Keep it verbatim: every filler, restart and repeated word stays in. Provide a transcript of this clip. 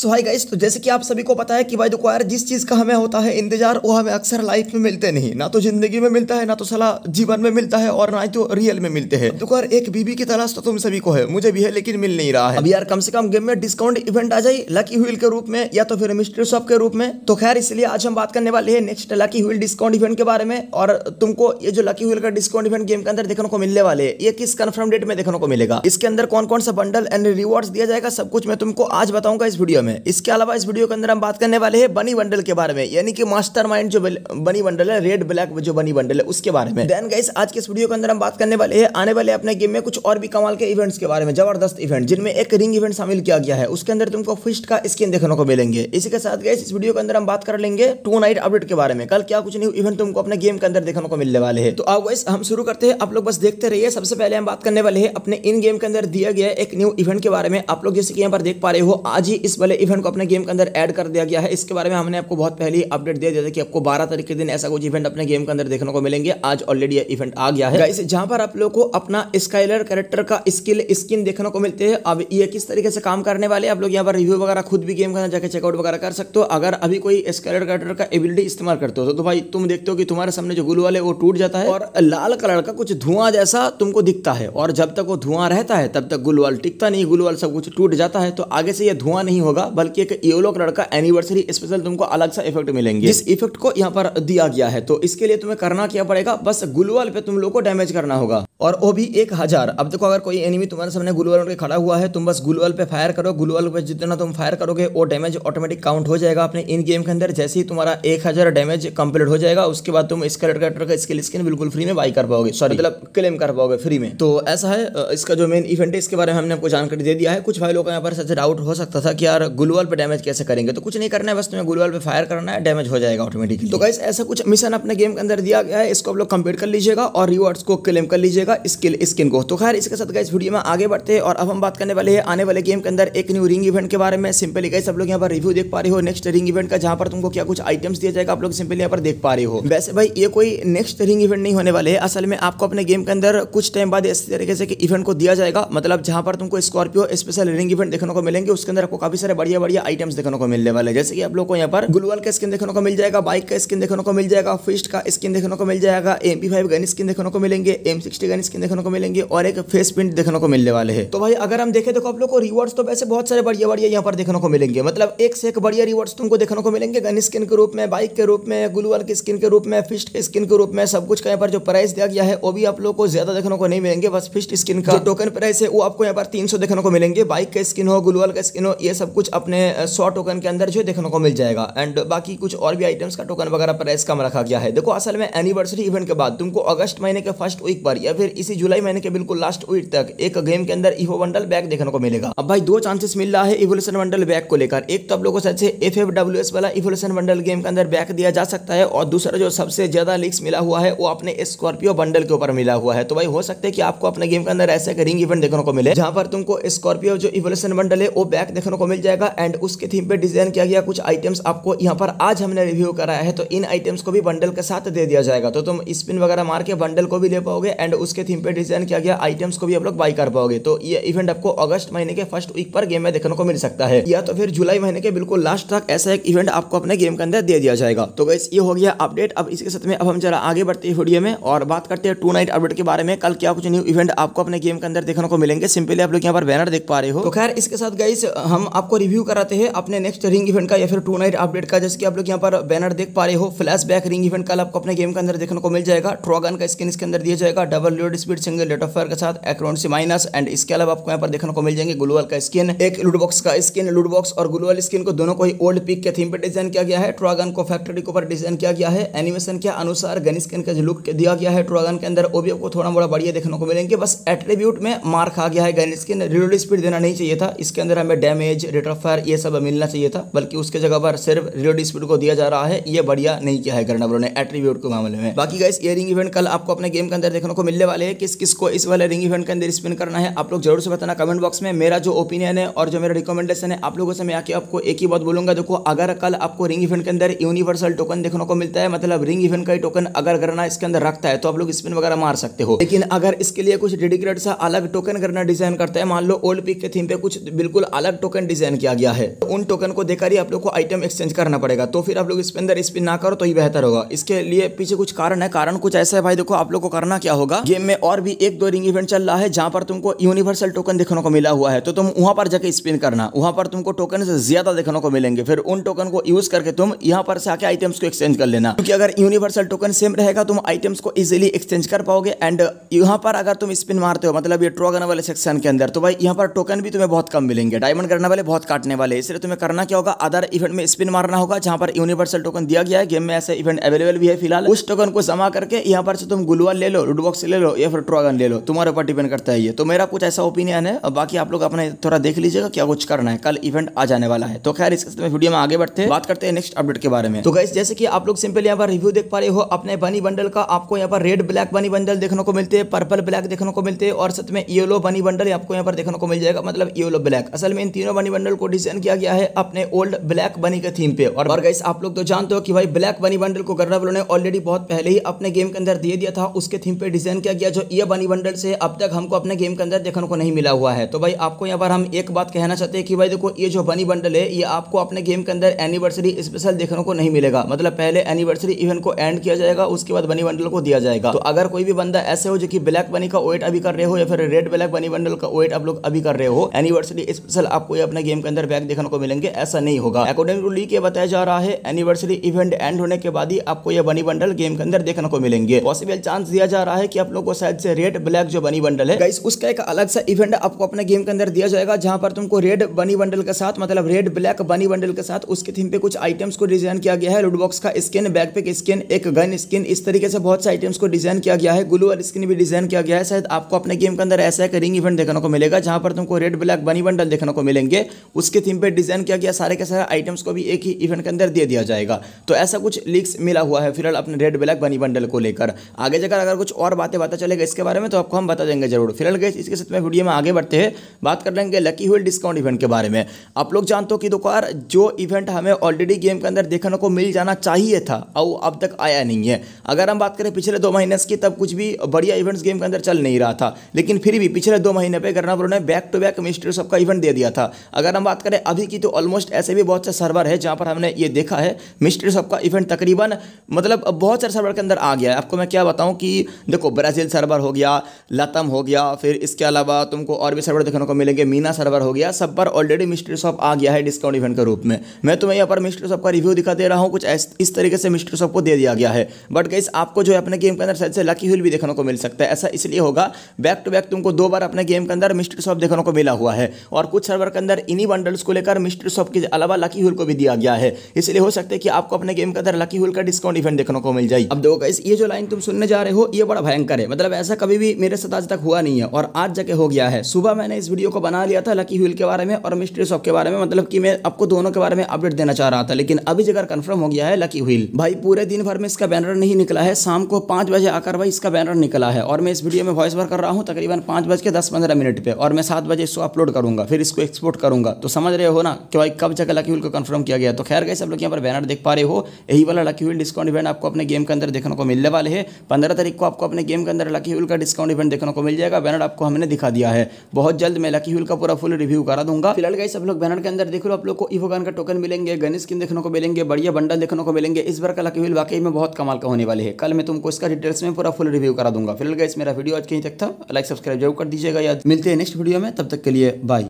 सो hi guys, तो जैसे कि आप सभी को पता है कि भाई देखो यार, जिस चीज़ का हमें होता है इंतजार वो हमें अक्सर लाइफ में मिलते नहीं, ना तो जिंदगी में मिलता है, ना तो साला जीवन में मिलता है, और ना ही तो रियल में मिलते हैं। देखो यार, एक बीबी की तलाश तो तुम सभी को है, मुझे भी है, लेकिन मिल नहीं रहा है। अब यार कम से कम गेम में डिस्काउंट इवेंट आ जाए लकी व्हील के रूप में, या तो फिर मिस्ट्री शॉप के रूप में। तो खैर, इसलिए आज हम बात करने वाले हैं next lucky wheel discount event के बारे में, और तुमको ये जो लकी व्हील का डिस्काउंट इवेंट गेम के अंदर देखने को मिलने वाले, ये किस कन्फर्म डेट में देखने को मिलेगा, इसके अंदर कौन कौन सा बंडल एंड रिवॉर्ड्स दिया जाएगा, सब कुछ मैं तुमको आज बताऊंगा इस वीडियो में। इसके अलावा इस वीडियो के अंदर हम बात करने वाले हैं बनी बंडल के बारे में, यानी कि मास्टरमाइंड जो बनी बंडल है, रेड ब्लैक जो बनी बंडल है उसके बारे में। देन गाइस, आज के इस वीडियो के अंदर हम बात करने वाले हैं आने वाले अपने गेम में कुछ और भी कमाल के इवेंट्स के बारे में, जबरदस्त इवेंट जिनमें एक रिंग इवेंट शामिल किया गया है, उसके अंदर तुमको फिस्ट का स्किन देखने को मिलेंगे। इसी के साथ गाइस, इस वीडियो के अंदर हम बात कर लेंगे टू नाइट अपडेट के बारे में, कल क्या कुछ न्यू इवेंट तुमको अपने गेम के अंदर देखने को मिलने वाले हैं। तो आओ गाइस, हम शुरू करते हैं, आप लोग बस देखते रहिए। सबसे पहले हम बात करने वाले हैं अपने इन गेम के अंदर दिया गया एक न्यू इवेंट के बारे में। आप लोग जैसे कि यहाँ पर देख पा रहे हो, आज ही इस वाले इवेंट को अपने गेम के अंदर ऐड कर दिया गया है। इसके बारे में हमने आपको बहुत पहले अपडेट दिया था कि आपको बारह तारीख के दिन ऐसा कुछ इवेंट अपने गेम के अंदर देखने को मिलेंगे। आज ऑलरेडी ये इवेंट आ गया है गाइस, जहां पर आप लोग को अपना स्काइलर कैरेक्टर का स्किल स्किन देखने को मिलते हैं। अब ये किस तरीके से काम करने वाले, आप लोग यहाँ पर रिव्यू वगैरह खुद भी गेम के अंदर जाकर चेकआउट वगैरह कर सकते हो। अगर अभी कोई स्काइलर कैरेक्टर का एबिलिटी इस्तेमाल करते हो तो भाई तुम देखते हो कि तुम्हारे सामने जो ग्लू वाले वो टूट जाता है और लाल कलर का कुछ धुआं जैसा तुमको दिखता है, और जब तक वो धुआं रहता है तब तक ग्लू वाल टिकता नहीं, ग्लू वाल सब कुछ टूट जाता है। तो आगे से यह धुआं नहीं होगा, बल्कि एक येलो कलर का एनिवर्सरी स्पेशल तुमको अलग सा इफेक्ट मिलेंगे, जिस इफेक्ट को यहाँ पर दिया गया है। तो इसके लिए तुम्हें करना क्या पड़ेगा, बस ग्लूवाल पे तुम लोगों को डैमेज करना होगा, और वो भी एक हजार। अब देखो, अगर कोई एनिमी तुम्हारे सामने ग्लूवाल पे खड़ा हुआ है, तुम बस ग्लूवाल पे फायर करो, ग्लूवाल पे जितना तुम फायर करोगे वो डैमेज ऑटोमेटिक काउंट हो जाएगा अपने इन गेम के अंदर। जैसे ही तुम्हारा एक हजार डैमेज कंप्लीट हो जाएगा, उसके बाद तुम इसका रेड कैरेक्टर का स्किल स्किन बिल्कुल फ्री में बाई कर पाओगे, सॉरी मतलब क्लेम कर पाओगे फ्री में। तो ऐसा है इसका जो मेन इवेंट है, इसके बारे में हमने आपको जानकारी दे दिया है। कुछ भाई लोग का यहाँ पर सच डाउट हो सकता था कि यार ग्लूवाल पे डैमेज कैसे करेंगे, तो कुछ नहीं करना है, बस तुम्हें ग्लूवाल पे फायर करना है, डैमेज हो जाएगा ऑटोमेटिकली। तो गाइस, ऐसा कुछ मिशन अपने गेम के अंदर दिया गया है, इसको आप लोग कंप्लीट कर लीजिएगा और रिवॉर्ड्स को क्लेम कर लीजिएगा, स्किल स्किन को। तो खैर, इसके साथ गाइस वीडियो में आगे बढ़ते हैं, और अब हम बात करने वाले हैं आने वाले गेम के अंदर एक न्यू रिंग इवेंट के बारे में। सिंपली गाइस, आप लोग यहाँ पर रिव्यू देख पा रहे हो नेक्स्ट रिंग इवेंट का, जहाँ पर तुमको क्या कुछ आइटम्स दिया जाएगा, आप लोग सिंपली यहाँ पर देख पा रहे हो। वैसे भाई, ये कोई नेक्स्ट रिंग इवेंट नहीं होने वाले है, असल में आपको अपने गेम के अंदर कुछ टाइम बाद इस तरीके से इवेंट को दिया जाएगा, मतलब जहाँ पर तुमको स्कॉर्पियो स्पेशल रिंग इवेंट देखने को मिलेंगे। उसके अंदर आपको काफी सारे बढ़िया बढ़िया आइटम्स देखने को मिलने वाले, जैसे कि आप लोग को यहाँ पर ग्लूवाल का स्किन देखने को मिल जाएगा, बाइक का स्किन देखने को मिल जाएगा, फिस्ट का स्किन देखने को मिल जाएगा, M P five gun skin देखने को मिलेंगे, एम सिक्सटी गन स्किन देखने को मिलेंगे, और एक फेस प्रिंट देखने को मिलने वाले हैं। तो भाई, अगर हम देखें देखो, आप लोग को रिवॉर्ड्स तो वैसे बहुत सारे बढ़िया बढ़िया यहाँ पर देखने को मिलेंगे, मतलब एक से एक बढ़िया रिवॉर्ड्स तुमको देखने को मिलेंगे, गन स्किन के रूप में, बाइक के रूप में, ग्लूवाल की स्किन के रूप में, फिस्ट के स्किन के रूप में। सब कुछ का यहाँ पर जो प्राइस दिया गया है वो भी आप लोग को ज्यादा देखने को नहीं मिलेंगे, बस फिस्ट स्किन का टोकन प्राइस है वो आपको यहाँ पर तीन सौ देखने को मिलेंगे। बाइक का स्किन हो, ग्लूवाल का स्किन हो, ये सब कुछ अपने सौ टोकन के अंदर जो देखने को मिल जाएगा, एंड बाकी कुछ और भी आइटम्स का टोकन वगैरह प्राइस कम रखा गया है। देखो, असल में एनिवर्सरी इवेंट के बाद तुमको अगस्त महीने के फर्स्ट वीक पर या फिर इसी जुलाई महीने के बिल्कुल लास्ट वीक तक एक गेम के अंदर इवो बंडल बैग देखने को मिलेगा। अब भाई, दो चांसेस मिल रहा है इवोल्यूशन बंडल बैग को लेकर। एक तो आप लोगों को सबसे एफ एफ डब्ल्यू एस वाला इवोल्यूशन बंडल गेम के अंदर बैग दिया जा सकता है, और दूसरा जो सबसे ज्यादा लीक्स मिला हुआ है वो अपने स्कॉर्पियो बंडल के ऊपर मिला हुआ है। तो भाई, हो सकता है कि आपको अपने गेम के अंदर ऐसा रिंग इवेंट देखने को मिले, जहां पर तुमको स्कॉर्पियो जो इवोल्यूशन बंडल है वो बैग देखने को मिल जाएगा, एंड उसके थीम पे डिजाइन किया गया कुछ आइटम्स आपको यहाँ पर आज हमने रिव्यू कराया है। तो इन आइटम्स को भी बंडल के साथ दे दिया जाएगा, तो तुम स्पिन वगैरह मार के बंडल को भी ले पाओगे, एंड उसके थीम पे डिजाइन किया गया आइटम्स को भी आप लोग बाई कर पाओगे। तो ये इवेंट आपको अगस्त महीने के फर्स्ट वीक पर गेम में देखने को मिल सकता है, या तो फिर जुलाई महीने के बिल्कुल लास्ट तक ऐसा एक इवेंट आपको अपने गेम के अंदर दे दिया जाएगा। तो गाइस, ये हो गया अपडेट। अब इसके साथ में अब हम जरा आगे बढ़ते हैं वीडियो में, और बात करते हैं टू नाइट अपडेट के बारे में, कल क्या कुछ न्यू इवेंट आपको अपने गेम के अंदर देखने को मिलेंगे। सिंपली आप लोग यहाँ पर बैनर देख पा रहे हो। तो खैर, इसके साथ गाइस हम आपको रिव्यू कराते हैं अपने नेक्स्ट रिंग इवेंट का या फिर टू नाइट अपडेट का। जैसे कि आप लोग यहाँ पर बैनर देख पा रहे हो, फ्लैशबैक रिंग इवेंट कल आपको अपने गेम के अंदर देखने को मिल जाएगा। ट्रॉगन का स्किन इसके अंदर दिया जाएगा, double load speed single rate of fire के साथ एक्रोनसी माइनस, एंड इसके अलावा आपको यहाँ पर देखने को मिल जाएंगे ग्लूवाल का स्किन, एक लूटबॉक्स का स्किन। लूटबॉक्स और ग्लूवाल स्किन को दोनों को ही ओल्ड पिक के थीम पर डिजाइन किया गया है। ट्रॉगन को फैक्ट्री के ऊपर डिजाइन किया गया है, एनिमेशन के अनुसार गन स्किन का जो लुक दिया गया है ट्रॉगन के अंदर वो भी आपको थोड़ा मोड़ा बढ़िया देखने को मिलेंगे। बस एट्रीब्यूट में मार खा गया है गन स्किन, रिलोड स्पीड देना नहीं चाहिए था, इसके अंदर हमें डैमेज रेट ऑफ फायर ये सब मिलना चाहिए था, बल्कि उसके जगह पर सिर्फ रिलोड स्पीड को दिया जा रहा है। ये बढ़िया नहीं किया है करना उन्होंने एट्रीब्यूट के मामले में। बाकी गाइस, ये रिंग इवेंट कल आपको अपने गेम के अंदर देखने को मिलने वाले हैं। किस किस को इस वाले रिंग इवेंट के अंदर स्पिन करना है आप लोग जरूर से बताना कमेंट बॉक्स में। मेरा जो ओपिनियन है और जो मेरा रिकमेंडेशन है आप लोगों से मैं आके आपको एक ही बात बोलूंगा, देखो अगर कल आपको रिंग इवेंट के अंदर यूनिवर्सल टोकन देखने को मिलता है, मतलब रिंग इवेंट का ही टोकन अगर गणना इसके अंदर रखता है तो आप लोग स्पिन वगैरह मार सकते हो। लेकिन अगर इसके लिए कुछ डेडिकेटेड सा अलग टोकन गणना डिजाइन करता है, मान लो ओल्ड पिक के थीम पे कुछ बिल्कुल अलग टोकन डिजाइन किया किया गया है। उन टोकन को देकर ही आप लोग को आइटम एक्सचेंज करना पड़ेगा, तो फिर आप लोग इसके अंदर स्पिन ना करो तो ही बेहतर होगा। इसके लिए पीछे कुछ कारण है, कारण कुछ ऐसा है भाई, देखो आप लोग को करना क्या होगा। गेम में और भी एक दो रिंग इवेंट चल रहा है जहां पर तुमको यूनिवर्सल टोकन देखने को मिला हुआ है, तो तुम वहां पर जाके स्पिन करना, वहां पर तुमको टोकन से ज्यादा देखने को मिलेंगे। फिर उन टोकन को यूज करके तुम यहाँ पर से आके आइटम्स को एक्सचेंज कर लेना, क्योंकि अगर यूनिवर्सल टोकन सेम रहेगा तुम आइटम्स को इजिली एक्सचेंज कर पाओगे। एंड यहाँ पर अगर तुम स्पिन मारते हो मतलब ये ड्रॉ करने वाले सेक्शन के अंदर, तो भाई यहाँ पर टोकन भी तुम्हें बहुत कम मिलेंगे, डायमंड करने वाले बहुत काटने वाले। इसलिए तुम्हें करना क्या होगा, अदर इवेंट में स्पिन मारना होगा जहां पर यूनिवर्सल टोकन दिया गया है। गेम में ऐसे इवेंट अवेलेबल भी है फिलहाल। उस टोकन को जमा करके यहाँ पर से तुम गुलुआ ले लो, रूट बॉक्स ले लो या फिर ड्रॉगन ले लो, तुम्हारे ऊपर डिपेंड करता है। ये तो मेरा कुछ ऐसा ओपिनियन है, बाकी आप लोग अपना थोड़ा देख लीजिएगा क्या कुछ करना है, कल इवेंट आ जाने वाला है। तो खैर इसके वीडियो में आगे बढ़ते हैं, बात करते हैं नेक्स्ट अपडेट के बारे में। तो गाइस जैसे कि आप लोग सिंपल यहाँ पर रिव्यू देख पा रहे हो अपने बनी बंडल का, आपको यहाँ पर रेड ब्लैक बनी बंडल देखने को मिलते हैं, पर्पल ब्लैक देखने को मिलते हैं और साथ में येलो बनी बंडल आपको यहाँ पर देखने को मिल जाएगा, मतलब येलो ब्लैक। असल में इन तीनों बनी बंडल को डिजाइन किया गया है अपने ओल्ड ब्लैक बनी के थीम पे। और गाइस आप लोग तो जानते हो कि भाई ब्लैक बनी बंडल को गन्ना वालों ने ऑलरेडी बहुत पहले ही अपने गेम के अंदर दे दिया था, उसके थीम पे डिजाइन किया गया जो ये बनी बंडल से अब तक हमको अपने गेम के अंदर देखने को नहीं मिला हुआ है। तो भाई आपको यहाँ पर हम एक बात कहना चाहते हैं कि भाई देखो ये जो बनी बंडल है ये आपको अपने गेम के अंदर एनिवर्सरी स्पेशल देखने को नहीं मिलेगा, मतलब पहले एनिवर्सरी इवेंट को एंड किया जाएगा उसके बाद बनी बंडल को दिया जाएगा। तो अगर कोई भी बंदा ऐसे हो जो कि ब्लैक बनी का वेट अभी कर रहे हो या फिर रेड ब्लैक बनी बंडल का वेट आप लोग अभी कर रहे हो, एनिवर्सरी स्पेशल आपको ये अपने गेम के अंदर बैक देखने को मिलेंगे, ऐसा नहीं होगा। अकॉर्डिंग टू लीक ये बताया जा रहा है एनिवर्सरी इवेंट एंड होने के बाद ही आपको ये बनी बंडल गेम के अंदर देखने को मिलेंगे। पॉसिबल चांस दिया जा रहा है कि आप लोगों को शायद से रेड ब्लैक जो बनी बंडल है गाइस उसका एक अलग सा इवेंट आपको अपने गेम के अंदर दिया जाएगा, जहां पर तुमको रेड बनी बंडल के साथ मतलब रेड ब्लैक बनी बंडल के साथ उसके थीम पे कुछ आइटम्स को डिजाइन किया गया है। लूट बॉक्स का स्किन, बैकपैक स्किन, एक गन स्किन, इस तरीके से बहुत से आइटम्स को डिजाइन किया गया है। ग्लू और स्किन भी डिजाइन किया गया है। शायद आपको अपने गेम के अंदर ऐसा एक रिंग इवेंट देखने को मिलेगा जहां पर तुमको रेड ब्लैक बनी बंडल देखने को मिलेंगे, उसके थीम पे डिजाइन किया गया सारे के सारे आइटम्स को भी एक ही इवेंट के अंदर दे दिया जाएगा। तो ऐसा कुछ लीक्स मिला हुआ है फिलहाल अपने रेड ब्लैक बनी बंडल को लेकर। आगे जाकर अगर कुछ और बातें पता चलेगा इसके बारे में तो आपको हम बता देंगे जरूर। फिलहाल गाइस इसके साथ में वीडियो में आगे बढ़ते हैं, बात कर लेंगे लकी व्हील डिस्काउंट इवेंट के बारे में। आप लोग जानते हो कि देखो यार जो इवेंट हमें ऑलरेडी गेम के अंदर देखने को मिल जाना चाहिए था और अब तक आया नहीं है। अगर हम बात करें पिछले दो महीने की, तब कुछ भी बढ़िया इवेंट्स गेम के अंदर चल नहीं रहा था, लेकिन फिर भी पिछले दो महीने पर गन्ना ब्रो ने बैक टू बैक मिस्ट्री सबका इवेंट दे दिया था। अगर हम बात करें अभी की तो ऑलमोस्ट ऐसे भी बहुत से सर्वर है जहां पर हमने ये देखा है मिस्ट्री सबका इवेंट तकरीबन मतलब बहुत सारे सर्वर के अंदर आ गया है। आपको मैं क्या बताऊं कि देखो ब्राज़ील सर्वर हो गया, लतम हो गया, फिर इसके अलावा तुमको और भी सर्वर देखने को मिलेंगे, मीना सर्वर हो गया, सब पर ऑलरेडी मिस्ट्री शॉप आ गया है डिस्काउंट इवेंट के रूप में। मैं तुम्हें यहाँ पर मिस्ट्री शॉप का रिव्यू दिखा दे रहा हूँ, कुछ इस तरीके से मिस्ट्री शॉप को दे दिया गया है। बट गाइस आपको जो है अपने गेम के अंदर शायद से लकी व्हील भी देखने को मिल सकता है। ऐसा इसलिए होगा बैक टू बैक तुमको दो बार अपने गेम के अंदर मिस्ट्री शॉप देखने को मिला हुआ है और कुछ सर्वर के अंदर इन्हीं बंडल्स को लेकर मिस्ट्री शॉप के अलावा लकी व्हील को भी दिया गया है। इसलिए हो सकता है कि आपको अपने गेम के अंदर लकी व्हील का डिस्काउंट इवेंट देखने को मिल जाए। अब देखो गाइस ये जो लाइन तुम सुनने जा रहे हो ये बड़ा भयंकर है, मतलब ऐसा कभी भी मेरे साथ आज तक हुआ नहीं है और आज जाके हो गया है। सुबह मैंने इस वीडियो को बना लिया था लकी व्हील के बारे में और मिस्ट्री शॉप के बारे में, मतलब कि मैं आपको दोनों के बारे में अपडेट देना चाह रहा था, लेकिन अभी जगह कंफर्म हो गया है लकी व्हील। भाई पूरे दिन भर में इसका बैनर नहीं निकला है, शाम को पाँच बजे आकर भाई इसका बैनर निकला है और मैं इस वीडियो में वॉइस ओवर कर रहा हूँ तकरीबन पाँच बज के दस पंद्रह मिनट पर और मैं सात बजे इसको अपलोड करूँगा, फिर इसको एक्सपोर्ट करूँगा। तो समझ रहे हो ना कि भाई कब जगह लकी व्हील को कन्फर्म किया गया। तो खैर गाइस आप लोग यहाँ पर बैनर देख पा रहे हो, यही वाला लकी व्हील डिस्काउंट इवेंट आपको अपने गेम के अंदर देखने को मिलने वाले है। पंद्रह तारीख को आपको अपने गेम के अंदर लकी व्हील का डिस्काउंट इवेंट देखने को मिल जाएगा, बैनर आपको हमने दिखा दिया है। बहुत जल्द मैं लकी व्हील का पूरा फुल रिव्यू करा दूंगा। फिलहाल गाइस आप लोग बैनर के अंदर देख लो, आप लोग को इवो गन का टोकन मिलेंगे, गन स्किन देखने को मिलेंगे, बढ़िया बंडल देखने को मिलेंगे। इस बार का लकी व्हील वाकई में बहुत कमाल का होने वाले है, कल मैं तुमको इसका डिटेल्स में पूरा फुल रिव्यू करा दूंगा। फिलहाल गाइस मेरा वीडियो आज कहीं तक था, लाइक सब्सक्राइब जरूर कर दीजिएगा। याद मिलते हैं नेक्स्ट वीडियो में, तब तक के लिए बाय।